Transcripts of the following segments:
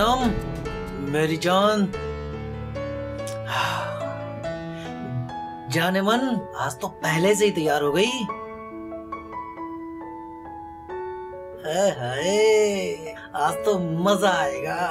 पूनम मेरी जान, जाने मन आज तो पहले से ही तैयार हो गई। हाय, आज तो मजा आएगा।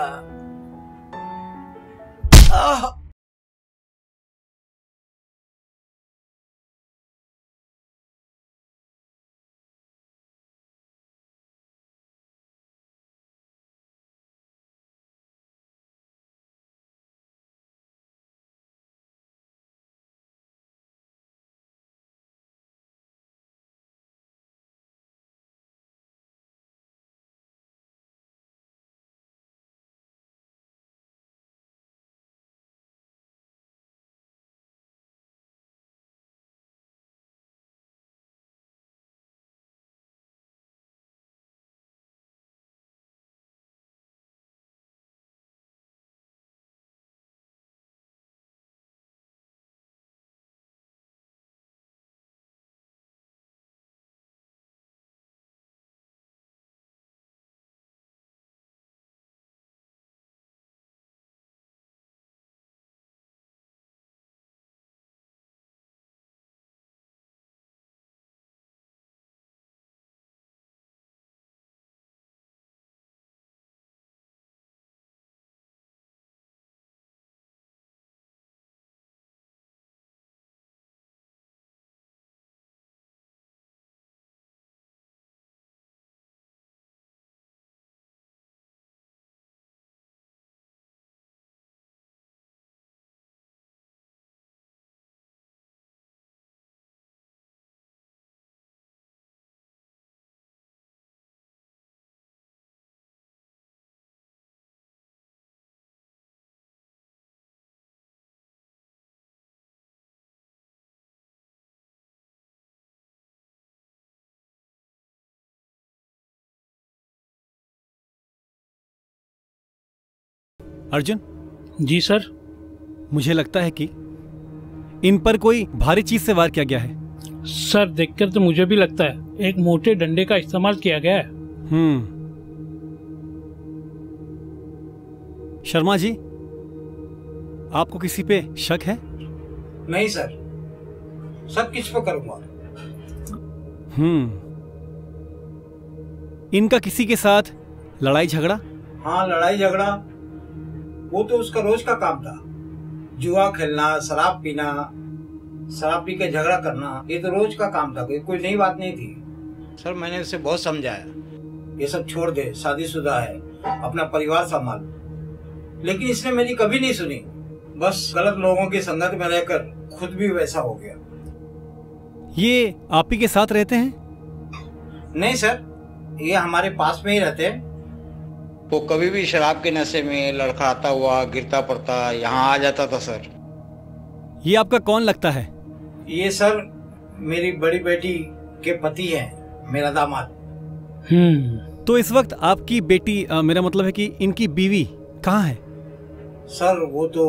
अर्जुन जी सर, मुझे लगता है कि इन पर कोई भारी चीज से वार किया गया है। सर देखकर तो मुझे भी लगता है एक मोटे डंडे का इस्तेमाल किया गया है। शर्मा जी, आपको किसी पे शक है? नहीं सर, सब किस पे करूँगा। इनका किसी के साथ लड़ाई झगड़ा? हाँ, लड़ाई झगड़ा वो तो उसका रोज का काम था। जुआ खेलना, शराब पीना, शराब पी के झगड़ा करना, ये तो रोज का काम था, कोई नई बात नहीं थी। सर मैंने उसे बहुत समझाया, ये सब छोड़ दे, शादीशुदा है, अपना परिवार संभाल, लेकिन इसने मेरी कभी नहीं सुनी। बस गलत लोगों की संगत में रहकर खुद भी वैसा हो गया। ये आप ही के साथ रहते हैं? नहीं सर, ये हमारे पास में ही रहते हैं। वो कभी भी शराब के नशे में लड़खड़ाता हुआ, गिरता पड़ता यहाँ आ जाता था। सर ये आपका कौन लगता है? ये सर मेरी बड़ी बेटी के पति हैं, मेरा दामाद। तो इस वक्त आपकी बेटी मेरा मतलब है कि इनकी बीवी कहाँ है? सर वो तो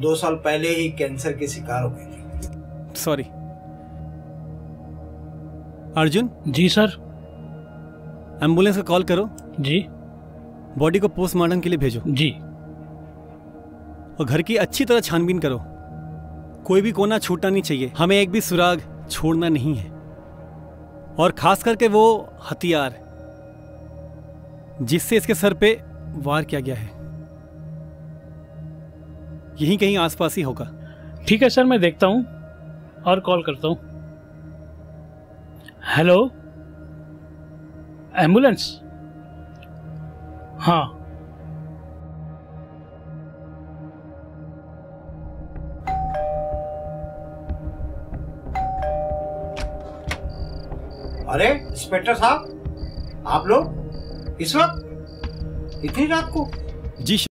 2 साल पहले ही कैंसर के शिकार हो गई थी। Sorry Arjun ji. Sir ambulance का कॉल करो। जी। बॉडी को पोस्टमार्टम के लिए भेजो। जी। और घर की अच्छी तरह छानबीन करो, कोई भी कोना छूटना नहीं चाहिए, हमें एक भी सुराग छोड़ना नहीं है, और खास करके वो हथियार जिससे इसके सर पे वार किया गया है, यहीं कहीं आसपास ही होगा। ठीक है सर, मैं देखता हूँ और कॉल करता हूँ। Hello ambulance? हाँ। अरे इंस्पेक्टर साहब, आप लोग इस वक्त इतनी रात को? जी।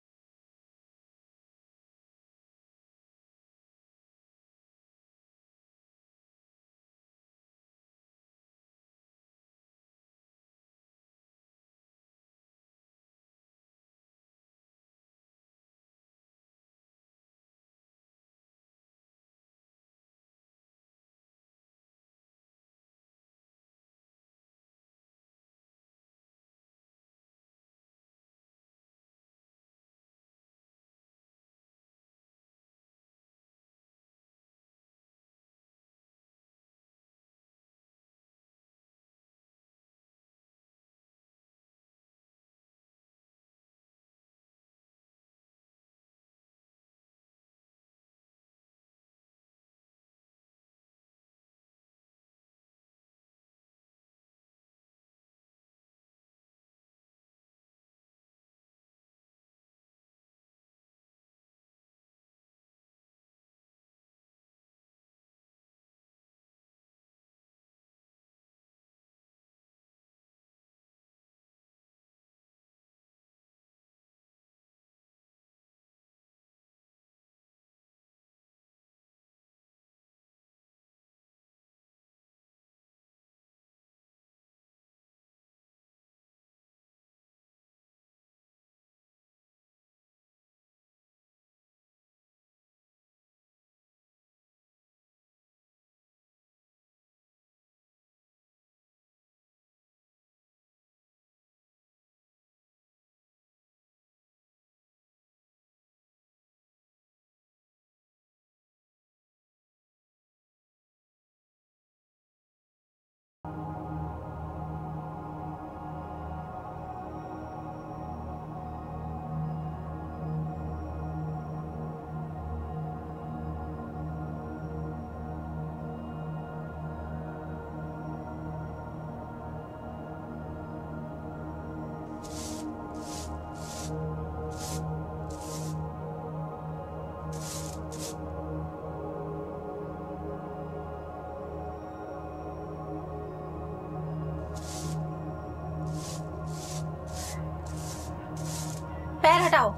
पैर हटाओ।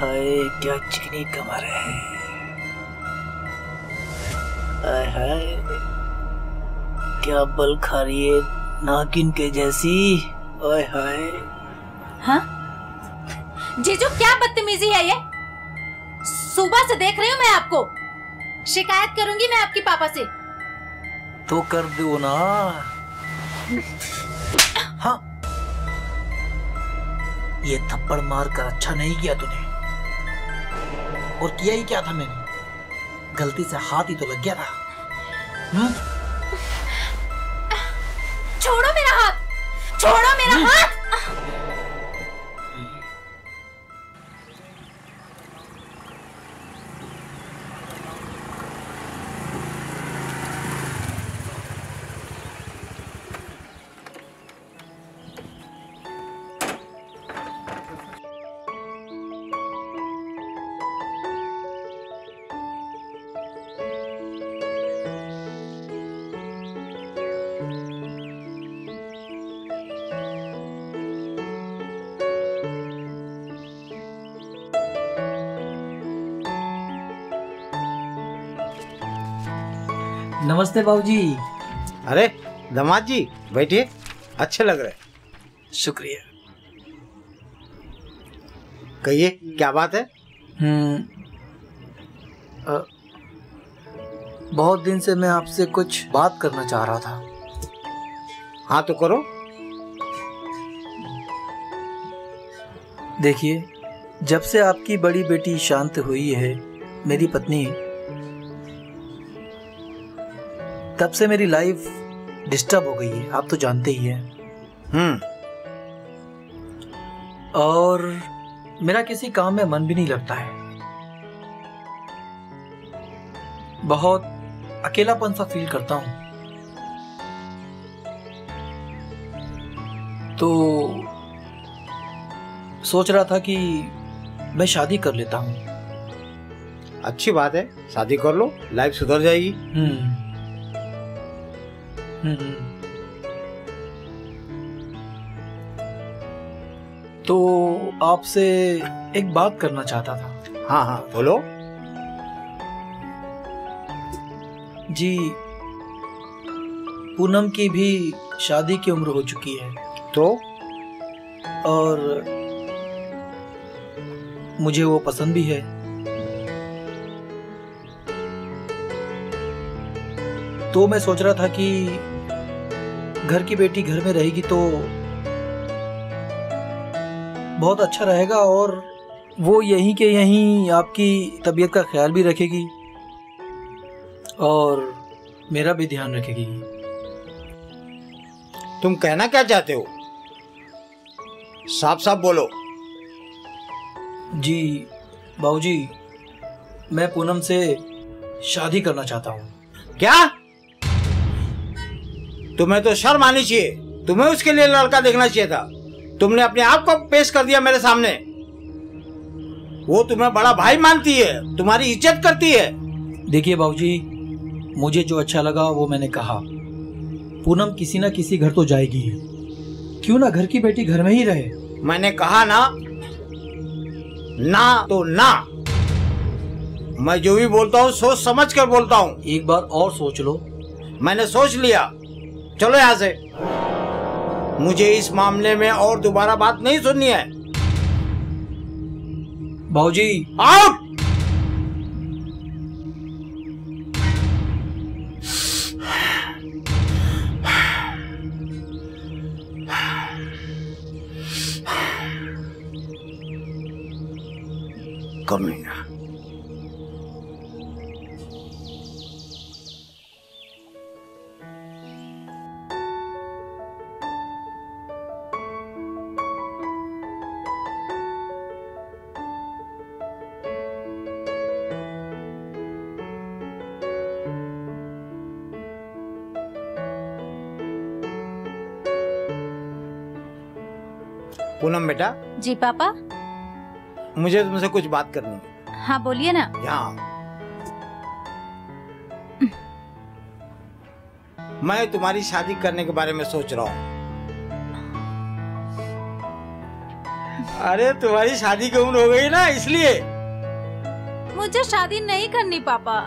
हाय क्या चिकनी कमर है। हाय हाय क्या बल खा रही है नागिन के जैसी। हाय हाय हाँ जीजू क्या बदतमीजी है ये। सुबह से देख रही हूँ मैं आपको। शिकायत करूंगी मैं आपके पापा से। तो कर दो ना। हाँ ये थप्पड़ मार कर अच्छा नहीं किया तूने। और किया ही क्या था मैंने। गलती से हाथ ही तो लग गया था। छोड़ो मेरा हाथ। छोड़ो मेरा हाथ। नमस्ते बाबूजी। अरे दामाद जी बैठिए, अच्छे लग रहे। शुक्रिया। कहिए क्या बात है। बहुत दिन से मैं आपसे कुछ बात करना चाह रहा था। हाँ तो करो। देखिए जब से आपकी बड़ी बेटी शांत हुई है मेरी पत्नी, तब से मेरी लाइफ डिस्टर्ब हो गई है, आप तो जानते ही हैं। और मेरा किसी काम में मन भी नहीं लगता है। बहुत अकेलापन सा फील करता हूं। तो सोच रहा था कि मैं शादी कर लेता हूं। अच्छी बात है, शादी कर लो, लाइफ सुधर जाएगी। तो आपसे एक बात करना चाहता था। हाँ हाँ बोलो जी। पूनम की भी शादी की उम्र हो चुकी है तो, और मुझे वो पसंद भी है। तो मैं सोच रहा था कि घर की बेटी घर में रहेगी तो बहुत अच्छा रहेगा, और वो यहीं के यहीं आपकी तबीयत का ख्याल भी रखेगी और मेरा भी ध्यान रखेगी। तुम कहना क्या चाहते हो? साफ साफ बोलो। जी बाबूजी, मैं पूनम से शादी करना चाहता हूँ। क्या? तुम्हें तो शर्म आनी चाहिए। तुम्हें उसके लिए लड़का देखना चाहिए था। तुमने अपने आप को पेश कर दिया मेरे सामने। वो तुम्हें बड़ा भाई मानती है, तुम्हारी इज्जत करती है। देखिए बाबूजी, मुझे जो अच्छा लगा वो मैंने कहा। पूनम किसी ना किसी घर तो जाएगी, क्यों ना घर की बेटी घर में ही रहे। मैंने कहा ना, ना तो ना। मैं जो भी बोलता हूँ सोच समझ कर बोलता हूँ। एक बार और सोच लो। मैंने सोच लिया, चलो यहाँ से। मुझे इस मामले में और दोबारा बात नहीं सुननी है। भाऊजी आउट। कमीना। पूनम बेटा। जी पापा, मुझे तुमसे कुछ बात करनी है। हाँ बोलिए ना। यहाँ मैं तुम्हारी शादी करने के बारे में सोच रहा हूँ। अरे तुम्हारी शादी की उम्र हो गई ना, इसलिए। मुझे शादी नहीं करनी पापा।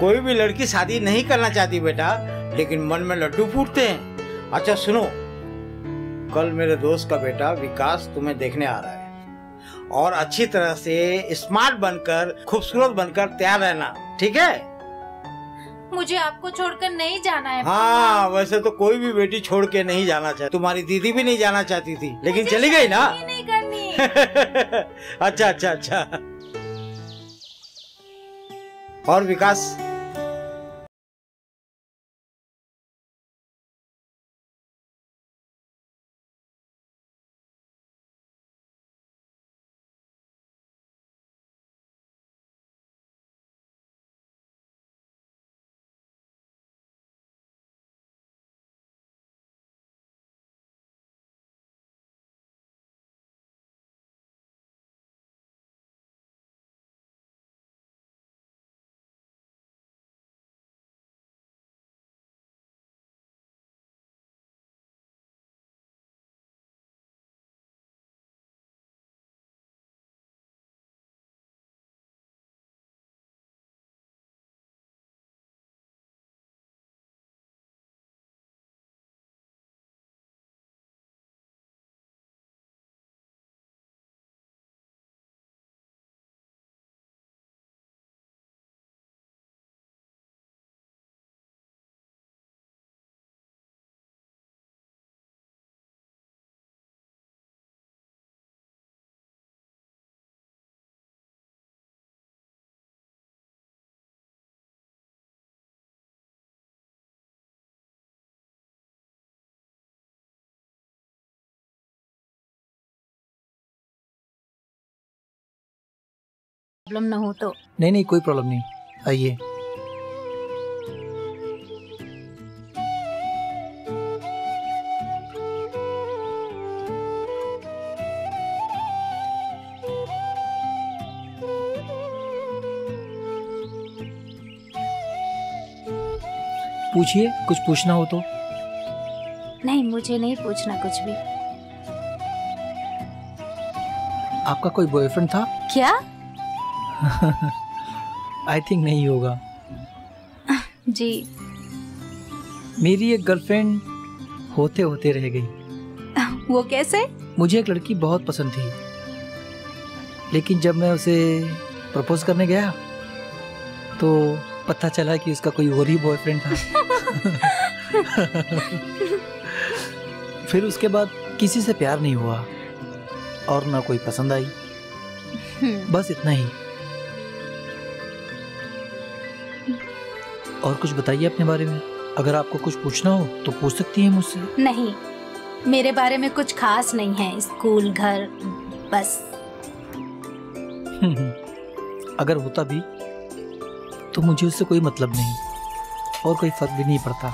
कोई भी लड़की शादी नहीं करना चाहती बेटा, लेकिन मन में लड्डू फूटते हैं। अच्छा सुनो, कल मेरे दोस्त का बेटा विकास तुम्हें देखने आ रहा है, और अच्छी तरह से स्मार्ट बनकर, खूबसूरत बनकर तैयार रहना, ठीक है? मुझे आपको छोड़कर नहीं जाना है। हाँ, वैसे तो कोई भी बेटी छोड़ के नहीं जाना चाहती। तुम्हारी दीदी भी नहीं जाना चाहती थी, लेकिन चली गई ना। नहीं करनी। अच्छा अच्छा अच्छा। और विकास, प्रॉब्लम ना हो तो। नहीं नहीं, कोई प्रॉब्लम नहीं, आइए। पूछिए, कुछ पूछना हो तो। नहीं, मुझे नहीं पूछना कुछ भी। आपका कोई बॉयफ्रेंड था क्या? आई थिंक नहीं होगा जी। मेरी एक गर्लफ्रेंड होते होते रह गई। वो कैसे? मुझे एक लड़की बहुत पसंद थी, लेकिन जब मैं उसे प्रपोज करने गया तो पता चला कि उसका कोई और ही बॉयफ्रेंड था। फिर उसके बाद किसी से प्यार नहीं हुआ और ना कोई पसंद आई। बस इतना ही। और कुछ बताइए अपने बारे में, अगर आपको कुछ पूछना हो तो पूछ सकती हैं मुझसे। नहीं, मेरे बारे में कुछ खास नहीं है, स्कूल, घर, बस। अगर होता भी तो मुझे उससे कोई मतलब नहीं और कोई फर्क भी नहीं पड़ता।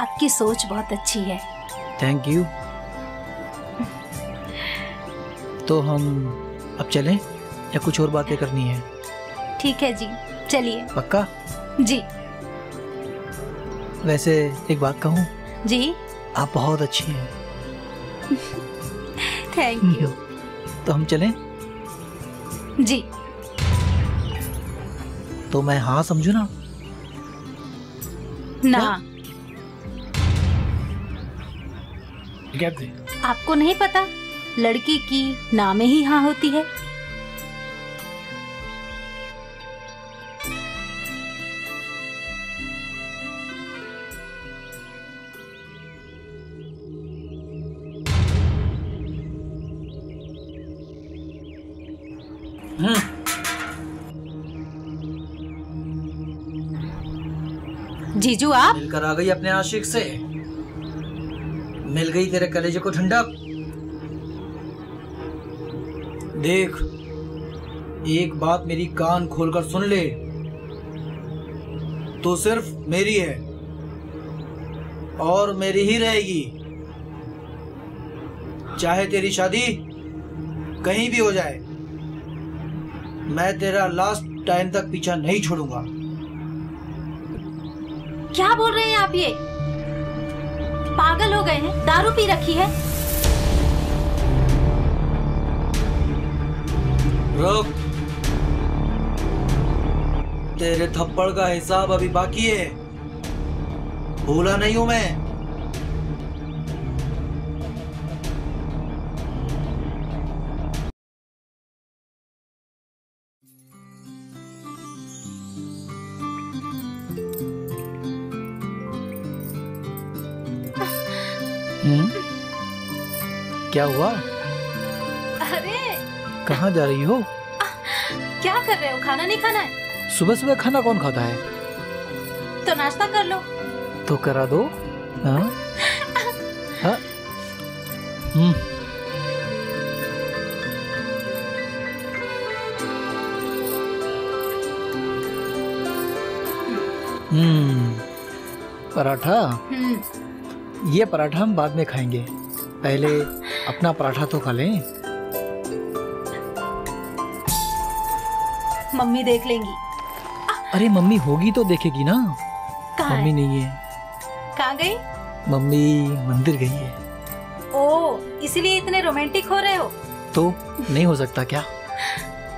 आपकी सोच बहुत अच्छी है। Thank you. तो हम अब चलें या कुछ और बातें करनी है? ठीक है जी, चलिए। पक्का जी। वैसे एक बात कहूँ? जी। आप बहुत अच्छी हैं। Thank you. तो हम चलें? जी। तो मैं हाँ समझू ना? ना। आपको नहीं पता लड़की की ना में ही हाँ होती है। जीजू आप मिलकर आ गई अपने आशिक से, मिल गई तेरे कलेजे को ठंडक। देख, एक बात मेरी कान खोलकर सुन ले, तो सिर्फ मेरी है और मेरी ही रहेगी। चाहे तेरी शादी कहीं भी हो जाए, मैं तेरा लास्ट टाइम तक पीछा नहीं छोड़ूंगा। क्या बोल रहे हैं आप? ये पागल हो गए हैं? दारू पी रखी है? रुक, तेरे थप्पड़ का हिसाब अभी बाकी है, भूला नहीं हूं मैं। क्या हुआ? अरे कहाँ जा रही हो? क्या कर रहे हो? खाना नहीं खाना है? सुबह सुबह खाना कौन खाता है? तो नाश्ता कर लो। तो करा दो। हाँ? हाँ? पराठा? ये पराठा हम बाद में खाएंगे, पहले अपना पराठा तो खा लें। मम्मी देख लेंगी। अरे मम्मी होगी तो देखेगी ना। कहाँ? मम्मी नहीं है। कहाँ गई? मम्मी मंदिर गई है। ओ, इसलिए इतने रोमांटिक हो रहे हो? तो नहीं हो सकता क्या?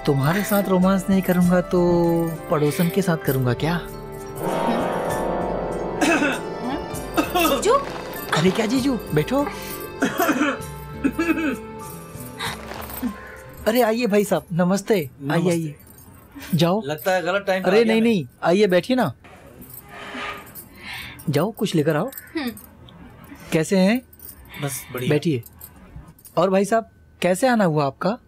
तुम्हारे साथ रोमांस नहीं करूँगा तो पड़ोसन के साथ करूँगा क्या? अरे क्या जीजू, बैठो। अरे आइए भाई साहब, नमस्ते। आइए आइए, जाओ। लगता है गलत टाइम। अरे नहीं नहीं, आइए बैठिए ना। जाओ कुछ लेकर आओ। कैसे हैं? बस बढ़िया। बैठिए। और भाई साहब कैसे आना हुआ आपका?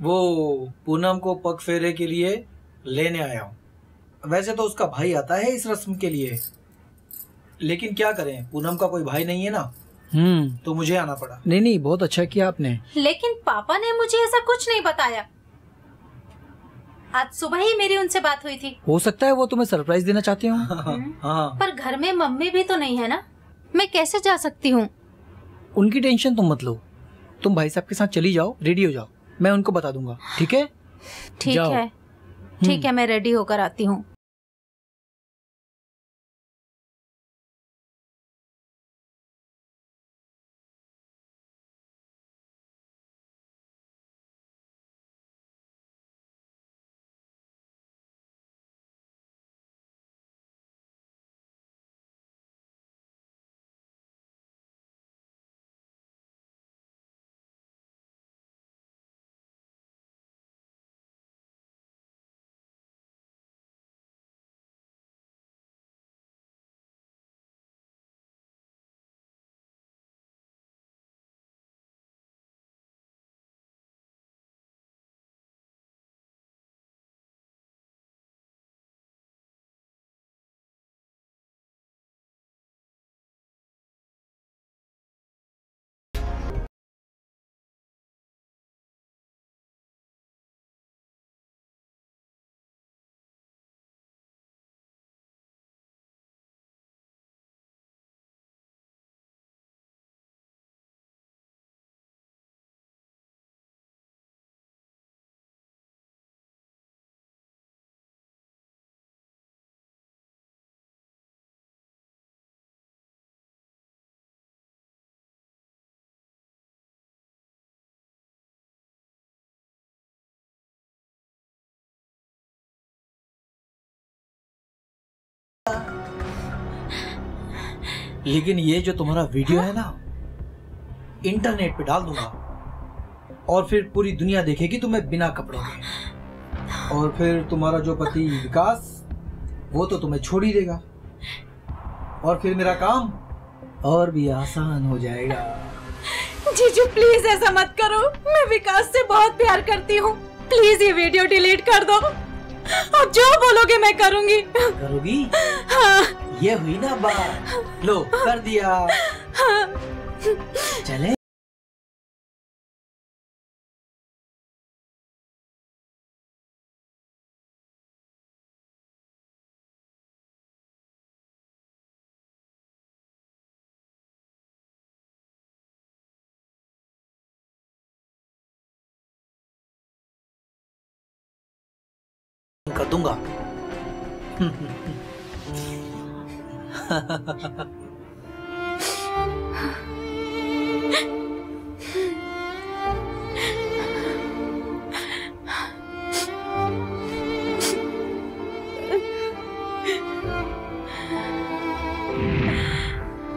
वो पूनम को पग फेरे के लिए लेने आया हूँ। वैसे तो उसका भाई आता है इस रस्म के लिए, लेकिन क्या करें, पूनम का कोई भाई नहीं है ना। तो मुझे आना पड़ा। नहीं नहीं, बहुत अच्छा किया आपने। लेकिन पापा ने मुझे ऐसा कुछ नहीं बताया। आज सुबह ही मेरी उनसे बात हुई थी। हो सकता है वो तुम्हें सरप्राइज देना चाहते हो। हाँ। पर घर में मम्मी भी तो नहीं है ना, मैं कैसे जा सकती हूँ? उनकी टेंशन तुम मत लो, तुम भाई साहब के साथ चली जाओ, रेडी हो जाओ, मैं उनको बता दूंगा। ठीक है? ठीक है, ठीक है, मैं रेडी होकर आती हूँ। लेकिन ये जो तुम्हारा वीडियो है ना, इंटरनेट पे डाल दूंगा और फिर पूरी दुनिया देखेगी तुम्हें बिना कपड़ों के। और फिर तुम्हारा जो पति विकास, वो तो तुम्हें छोड़ ही देगा और फिर मेरा काम और भी आसान हो जाएगा। जीजू प्लीज ऐसा मत करो, मैं विकास से बहुत प्यार करती हूँ, प्लीज ये वीडियो डिलीट कर दो। अब जो बोलोगे मैं करूँगी। करोगी? हाँ। ये हुई ना बात, लो कर दिया। हाँ। चले। कर दूंगा।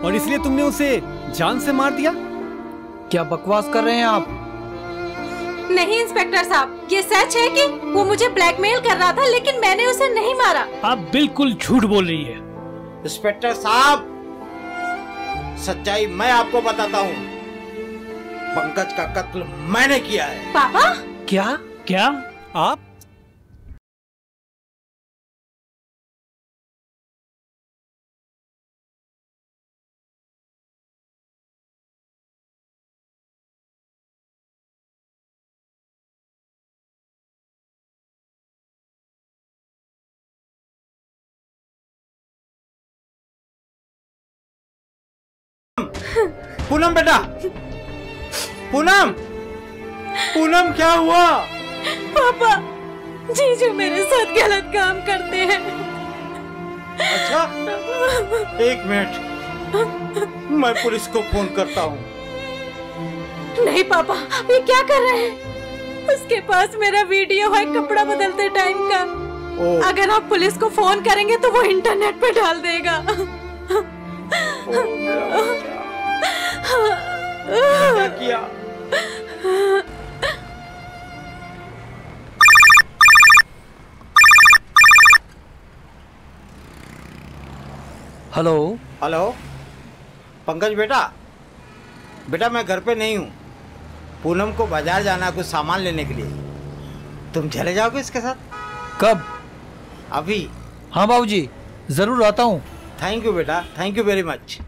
और इसलिए तुमने उसे जान से मार दिया? क्या बकवास कर रहे हैं आप? नहीं इंस्पेक्टर साहब, ये सच है कि वो मुझे ब्लैकमेल कर रहा था, लेकिन मैंने उसे नहीं मारा। आप बिल्कुल झूठ बोल रही है इंस्पेक्टर साहब। सच्चाई मैं आपको बताता हूँ, पंकज का कत्ल मैंने किया है। पापा? क्या क्या आप? पूनम बेटा, पूनम, पूनम क्या हुआ? पापा, जीजू मेरे साथ गलत काम करते हैं। अच्छा, एक मिनट, मैं पुलिस को फोन करता हूँ। नहीं पापा, ये क्या कर रहे हैं? उसके पास मेरा वीडियो है कपड़ा बदलते टाइम का। अगर आप पुलिस को फोन करेंगे तो वो इंटरनेट पे डाल देगा। क्या किया? हेलो हेलो पंकज बेटा, बेटा मैं घर पे नहीं हूँ, पूनम को बाजार जाना है कुछ सामान लेने के लिए। तुम चले जाओगे इसके साथ? कब? अभी। हाँ बाबूजी, जरूर आता हूँ। थैंक यू बेटा, थैंक यू वेरी मच।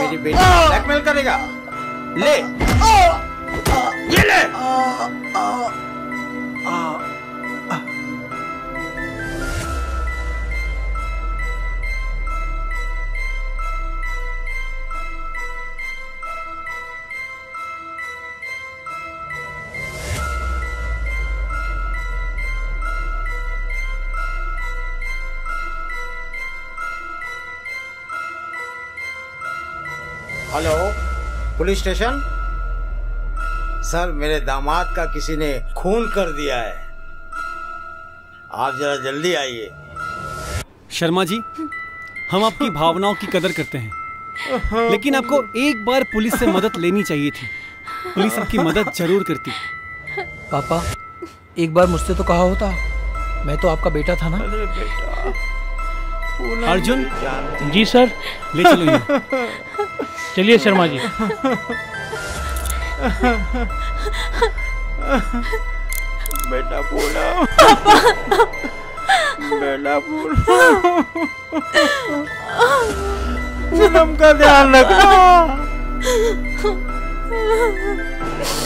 मेरी बेटी ब्लैकमेल करेगा, ले ये ले। Hello police station? सर, मेरे दामाद का किसी ने खून कर दिया है, आप जरा जल्दी आइए। शर्मा जी, हम आपकी भावनाओं की कदर करते हैं, लेकिन आपको एक बार पुलिस से मदद लेनी चाहिए थी। पुलिस आपकी मदद जरूर करती। पापा, एक बार मुझसे तो कहा होता, मैं तो आपका बेटा था ना। अरे बेटा। अर्जुन। जी सर, ले चलो। चलिए शर्मा जी। बेटा पूनम, बेटा पूनम का ध्यान रखना।